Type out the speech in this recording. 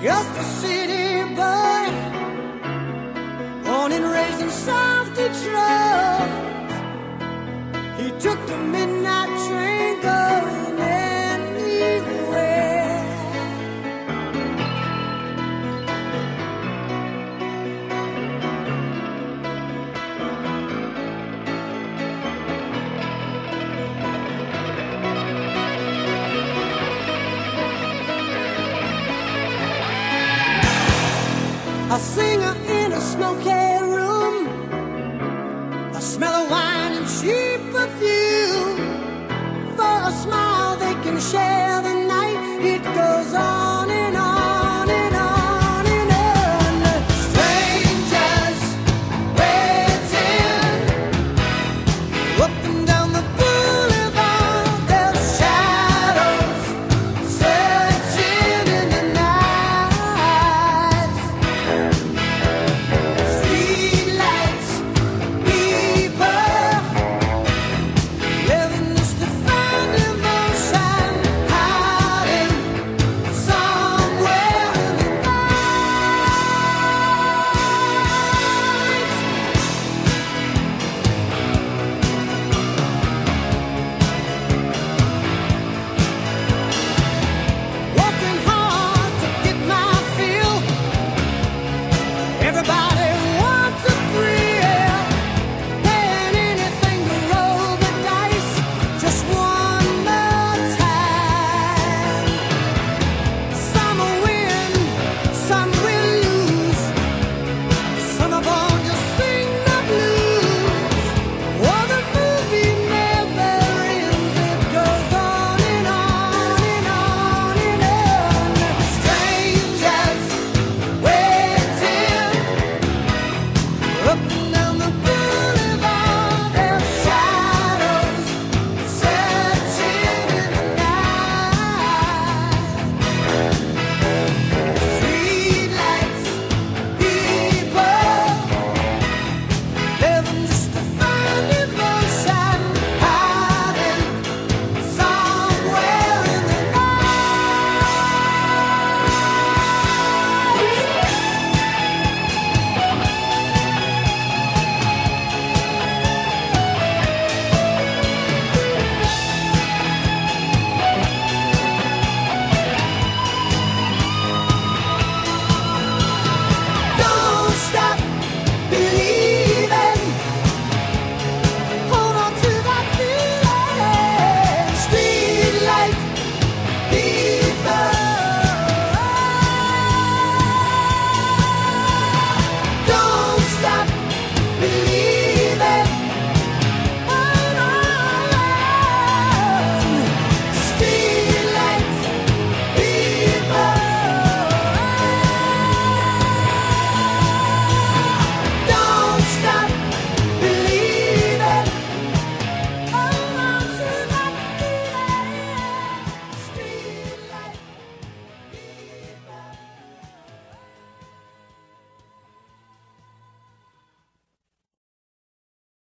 Just a city boy, born and raised in South Detroit. He took the midnight train going anywhere. A singer in a smoky room, a smell of wine and cheap perfume. For a smile they can share the night. It goes on and on and on and on. Strangers waiting up and down the boulevard. There's shadows searching in the night. Up and down the